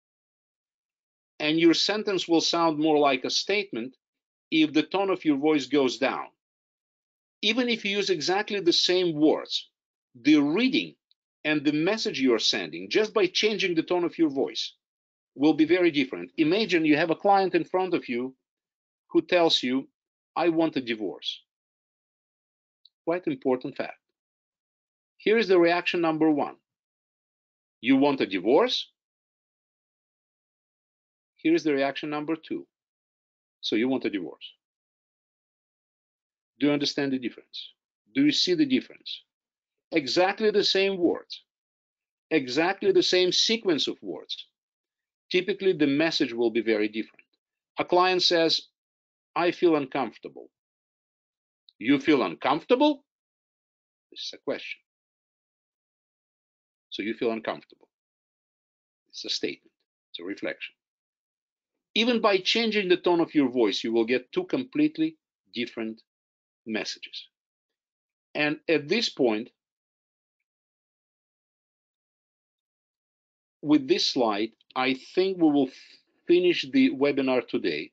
And your sentence will sound more like a statement if the tone of your voice goes down. Even if you use exactly the same words, the reading and the message you are sending, just by changing the tone of your voice, will be very different. Imagine you have a client in front of you who tells you, I want a divorce. Quite important fact. Here is the reaction number one. You want a divorce? Here is the reaction number two. So you want a divorce. Do you understand the difference? Do you see the difference? Exactly the same words, exactly the same sequence of words. Typically, the message will be very different. A client says, I feel uncomfortable. You feel uncomfortable? This is a question. So you feel uncomfortable. It's a statement, it's a reflection. Even by changing the tone of your voice, you will get two completely different messages. And at this point, with this slide, I think we will finish the webinar today.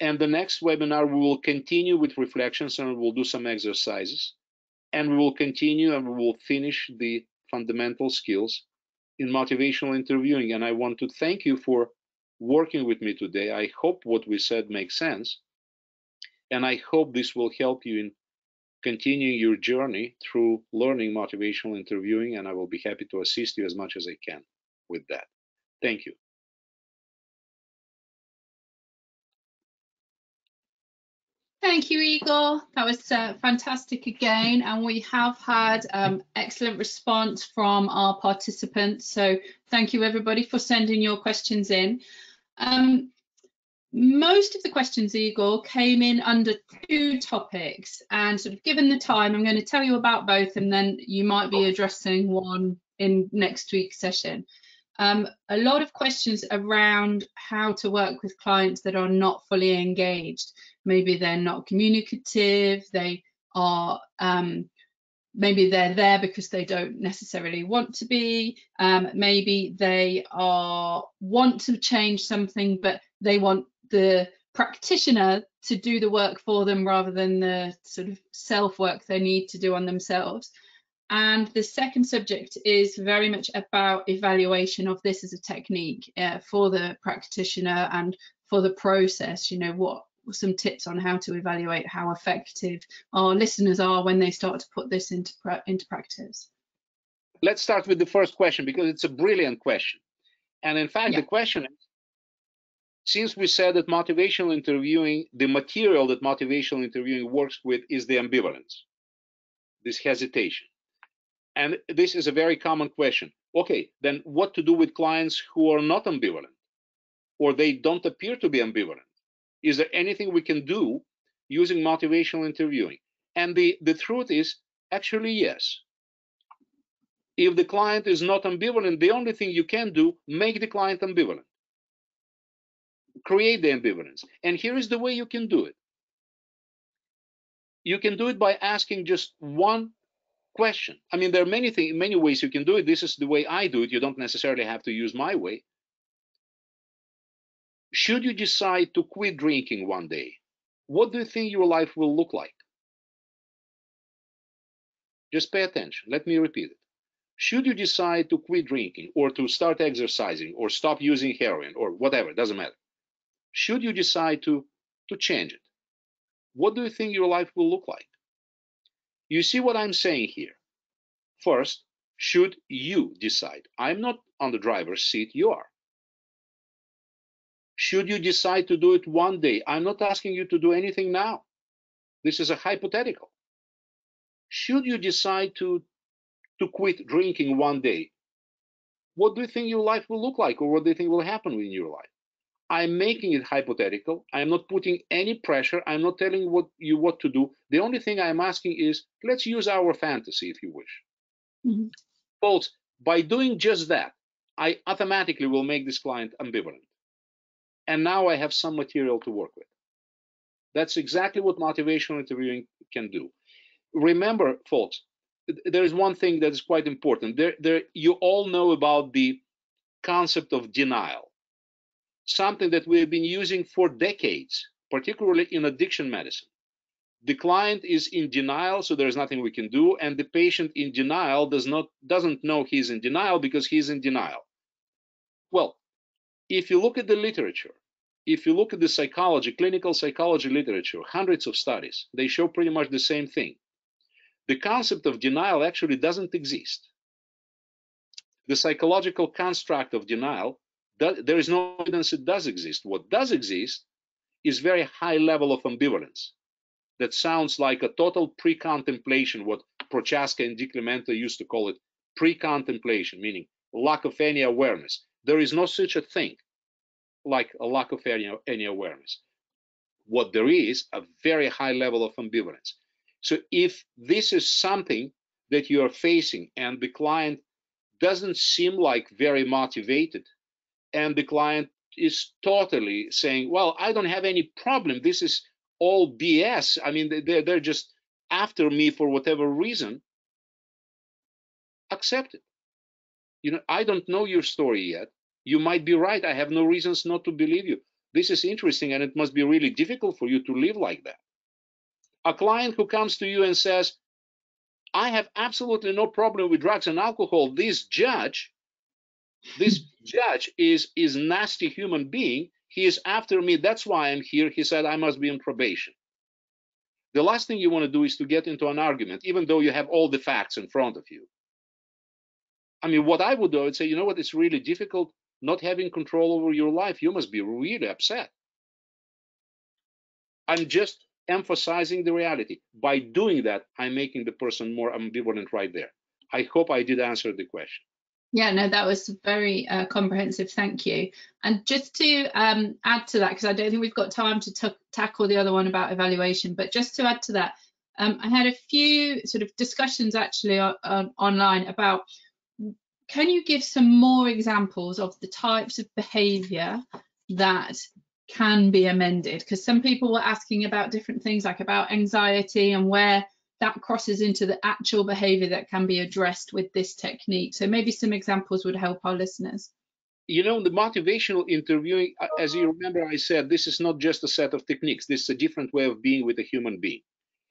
And the next webinar, we will continue with reflections and we'll do some exercises. And we will continue and we will finish the fundamental skills in motivational interviewing. And I want to thank you for working with me today. I hope what we said makes sense. And I hope this will help you in continuing your journey through learning motivational interviewing, and I will be happy to assist you as much as I can with that. Thank you. Thank you, Igor. That was uh, fantastic again, and we have had um, excellent response from our participants. So thank you, everybody, for sending your questions in. Um, Most of the questions, Igor, came in under two topics, and sort of given the time, I'm going to tell you about both, and then you might be addressing one in next week's session. Um, a lot of questions around how to work with clients that are not fully engaged. Maybe they're not communicative, they are um, maybe they're there because they don't necessarily want to be. Um, maybe they are want to change something, but they want the practitioner to do the work for them rather than the sort of self-work they need to do on themselves. And the second subject is very much about evaluation of this as a technique uh, for the practitioner and for the process. You know, what some tips on how to evaluate how effective our listeners are when they start to put this into, pra into practice. Let's start with the first question because it's a brilliant question. And in fact, yeah. The question is, since we said that motivational interviewing, the material that motivational interviewing works with is the ambivalence, this hesitation. And this is a very common question. Okay, then what to do with clients who are not ambivalent or they don't appear to be ambivalent? Is there anything we can do using motivational interviewing? And the, the truth is actually yes. If the client is not ambivalent, the only thing you can do, make the client ambivalent. Create the ambivalence. And here is the way you can do it. You can do it by asking just one question. I mean, there are many things, many ways you can do it. This is the way I do it. You don't necessarily have to use my way. Should you decide to quit drinking one day, what do you think your life will look like? Just pay attention. Let me repeat it. Should you decide to quit drinking or to start exercising or stop using heroin or whatever, it doesn't matter. Should you decide to, to change it, what do you think your life will look like? You see what I'm saying here? First, should you decide? I'm not on the driver's seat, you are. Should you decide to do it one day? I'm not asking you to do anything now. This is a hypothetical. Should you decide to, to quit drinking one day? What do you think your life will look like, or what do you think will happen in your life? I'm making it hypothetical. I'm not putting any pressure. I'm not telling what you what to do. The only thing I'm asking is, let's use our fantasy, if you wish. Mm-hmm. Folks, by doing just that, I automatically will make this client ambivalent. And now I have some material to work with. That's exactly what motivational interviewing can do. Remember, folks, there is one thing that is quite important. There, there, you all know about the concept of denial, something that we've been using for decades, particularly in addiction medicine. The client is in denial, so there's nothing we can do, and the patient in denial does not, doesn't know he's in denial because he's in denial. Well, if you look at the literature, if you look at the psychology, clinical psychology literature, hundreds of studies, they show pretty much the same thing. The concept of denial actually doesn't exist. The psychological construct of denial, there is no evidence it does exist. What does exist is very high level of ambivalence. That sounds like a total pre-contemplation, what Prochaska and DiClemente used to call it, pre-contemplation, meaning lack of any awareness. There is no such a thing like a lack of any, any awareness. What there is, a very high level of ambivalence. So if this is something that you are facing and the client doesn't seem like very motivated, and the client is totally saying, well, I don't have any problem, this is all B S, I mean, they're, they're just after me for whatever reason, accept it. You know, I don't know your story yet. You might be right. I have no reasons not to believe you. This is interesting, and it must be really difficult for you to live like that. A client who comes to you and says, I have absolutely no problem with drugs and alcohol. This judge, this judge is is nasty human being. He is after me. That's why I'm here. He said, I must be on probation. The last thing you want to do is to get into an argument, even though you have all the facts in front of you. I mean, what I would do, I would say, you know what, it's really difficult not having control over your life. You must be really upset. I'm just emphasizing the reality. By doing that, I'm making the person more ambivalent right there. I hope I did answer the question. Yeah, no, that was very uh, comprehensive. Thank you. And just to um, add to that, because I don't think we've got time to tackle the other one about evaluation, but just to add to that, um, I had a few sort of discussions actually on, on, online about, can you give some more examples of the types of behaviour that can be amended? Because some people were asking about different things, like about anxiety and where that crosses into the actual behavior that can be addressed with this technique. So maybe some examples would help our listeners. You know, the motivational interviewing, as you remember, I said, this is not just a set of techniques. This is a different way of being with a human being.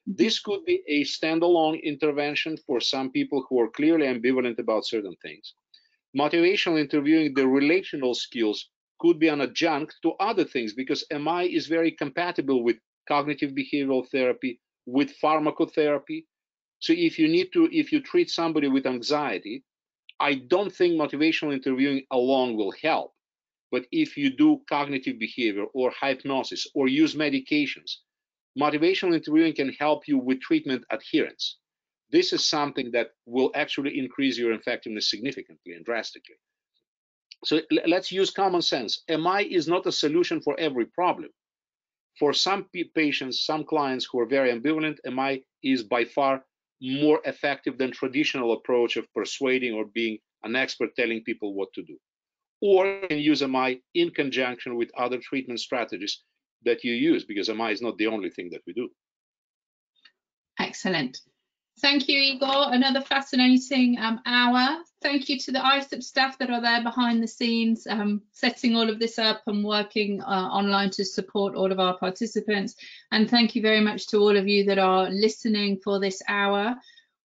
This could be a standalone intervention for some people who are clearly ambivalent about certain things. Motivational interviewing, the relational skills could be an adjunct to other things, because M I is very compatible with cognitive behavioral therapy, with pharmacotherapy. So if you need to, if you treat somebody with anxiety, I don't think motivational interviewing alone will help. But if you do cognitive behavior or hypnosis or use medications, motivational interviewing can help you with treatment adherence. This is something that will actually increase your effectiveness significantly and drastically. So let's use common sense. M I is not a solution for every problem. For some patients, some clients who are very ambivalent, M I is by far more effective than traditional approach of persuading or being an expert telling people what to do. Or you can use M I in conjunction with other treatment strategies that you use, because M I is not the only thing that we do. Excellent. Thank you, Igor. Another fascinating um, hour. Thank you to the I S S U P staff that are there behind the scenes, um, setting all of this up and working uh, online to support all of our participants. And thank you very much to all of you that are listening for this hour.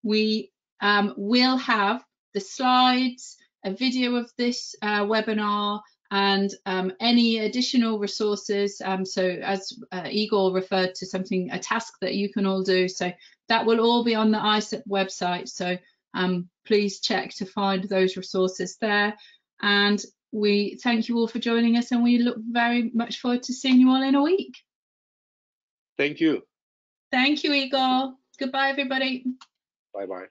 We um, will have the slides, a video of this uh, webinar, and um, any additional resources. Um, so as uh, Igor referred to something, a task that you can all do. So that will all be on the I S S U P website. So um, please check to find those resources there. And we thank you all for joining us, and we look very much forward to seeing you all in a week. Thank you. Thank you, Igor. Goodbye, everybody. Bye-bye.